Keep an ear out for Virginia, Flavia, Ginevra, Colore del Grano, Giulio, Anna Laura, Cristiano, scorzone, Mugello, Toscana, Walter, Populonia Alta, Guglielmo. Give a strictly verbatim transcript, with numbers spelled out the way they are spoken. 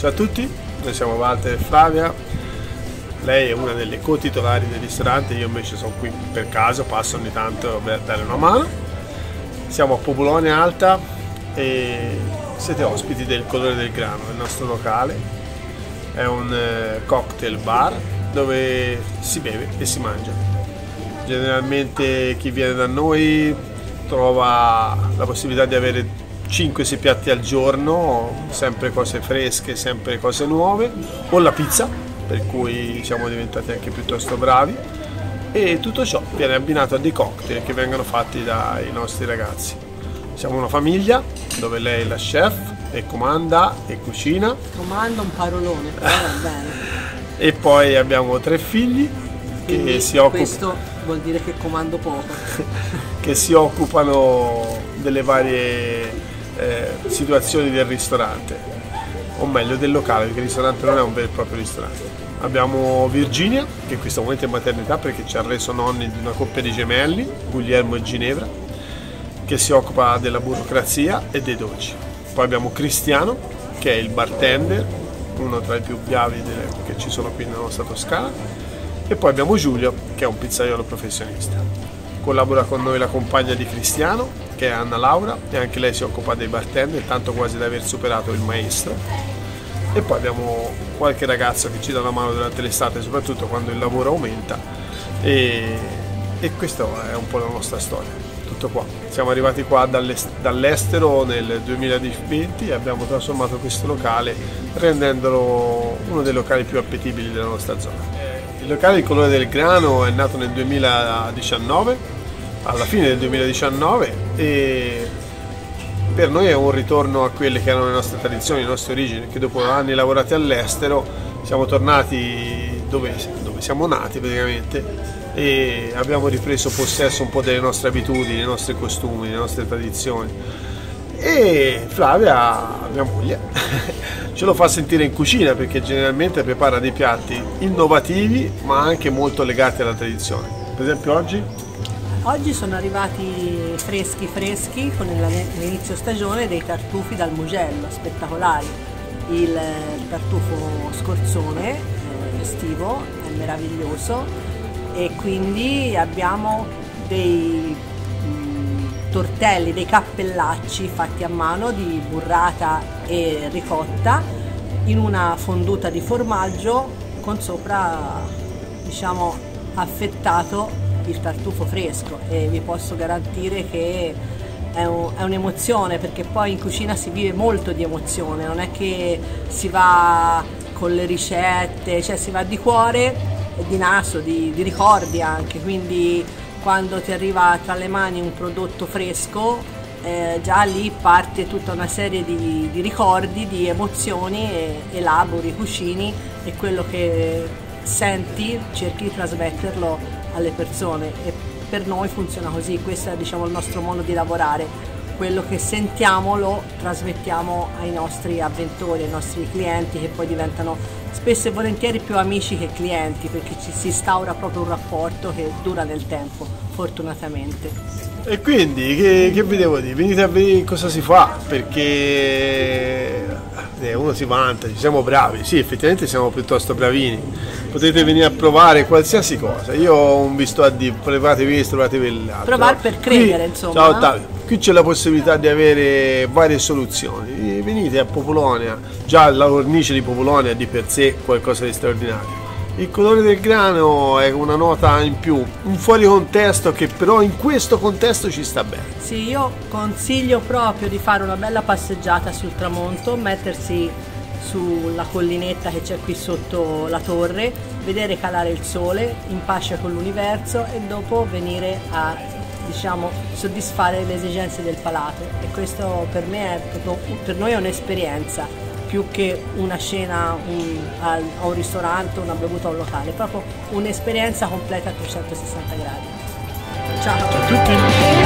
Ciao a tutti, noi siamo Walter e Flavia, lei è una delle co-titolari del ristorante, io invece sono qui per caso, passo ogni tanto per dare una mano. Siamo a Populonia Alta e siete ospiti del Colore del Grano, il nostro locale. È un cocktail bar dove si beve e si mangia. Generalmente chi viene da noi trova la possibilità di avere cinque sei piatti al giorno, sempre cose fresche, sempre cose nuove, con la pizza, per cui siamo diventati anche piuttosto bravi, e tutto ciò viene abbinato a dei cocktail che vengono fatti dai nostri ragazzi. Siamo una famiglia dove lei è la chef e comanda e cucina. Comanda un parolone, però va bene. E poi abbiamo tre figli che Quindi si occupano. Questo vuol dire che comando poco. Che si occupano delle varie Eh, situazioni del ristorante, o meglio del locale, perché il ristorante non è un vero e proprio ristorante. Abbiamo Virginia, che in questo momento è in maternità perché ci ha reso nonni di una coppia di gemelli, Guglielmo e Ginevra, che si occupa della burocrazia e dei dolci. Poi abbiamo Cristiano, che è il bartender, uno tra i più bravi che ci sono qui nella nostra Toscana, e poi abbiamo Giulio, che è un pizzaiolo professionista. Collabora con noi la compagna di Cristiano, che è Anna Laura, e anche lei si occupa dei bartender, tanto quasi da aver superato il maestro. E poi abbiamo qualche ragazzo che ci dà una mano durante l'estate, soprattutto quando il lavoro aumenta, e, e questa è un po' la nostra storia, tutto qua. Siamo arrivati qua dall'estero nel duemilaventi e abbiamo trasformato questo locale rendendolo uno dei locali più appetibili della nostra zona. Il locale di Colore del Grano è nato nel duemiladiciannove, alla fine del duemiladiciannove, e per noi è un ritorno a quelle che erano le nostre tradizioni, le nostre origini, che dopo anni lavorati all'estero siamo tornati dove, dove siamo nati praticamente, e abbiamo ripreso possesso un po' delle nostre abitudini, dei nostri costumi, delle nostre tradizioni. E Flavia, mia moglie, ce lo fa sentire in cucina, perché generalmente prepara dei piatti innovativi ma anche molto legati alla tradizione. Per esempio oggi Oggi sono arrivati freschi freschi con l'inizio stagione dei tartufi dal Mugello, spettacolari. Il tartufo scorzone estivo è meraviglioso, e quindi abbiamo dei tortelli, dei cappellacci fatti a mano di burrata e ricotta in una fonduta di formaggio con sopra, diciamo, affettato il tartufo fresco, e vi posso garantire che è un'emozione, perché poi in cucina si vive molto di emozione, non è che si va con le ricette, cioè si va di cuore e di naso, di, di ricordi anche, quindi quando ti arriva tra le mani un prodotto fresco eh, già lì parte tutta una serie di, di ricordi, di emozioni, e elabori, cucini, e quello che senti cerchi di trasmetterlo alle persone, e per noi funziona così. Questo è, diciamo, il nostro modo di lavorare: quello che sentiamo lo trasmettiamo ai nostri avventori, ai nostri clienti, che poi diventano spesso e volentieri più amici che clienti, perché ci si instaura proprio un rapporto che dura nel tempo, fortunatamente. E quindi che, che vi devo dire? Venite a vedere cosa si fa, perché uno si vanta, ci siamo bravi, sì, effettivamente siamo piuttosto bravini. Potete venire a provare qualsiasi cosa. Io ho un visto a dire, provate questo, provate quell'altro. Provare per credere, qui, insomma. Ciao Ottavio, qui c'è la possibilità di avere varie soluzioni. Venite a Populonia, già la cornice di Populonia di per sé qualcosa di straordinario. Il Colore del Grano è una nota in più, un fuori contesto che però in questo contesto ci sta bene. Sì, io consiglio proprio di fare una bella passeggiata sul tramonto, mettersi sulla collinetta che c'è qui sotto la torre, vedere calare il sole in pace con l'universo, e dopo venire a, diciamo, soddisfare le esigenze del palato. E questo per me è proprio, per noi è un'esperienza, più che una cena un, a, a un ristorante, una bevuta a un locale, proprio un'esperienza completa a trecentosessanta gradi. Ciao a tutti!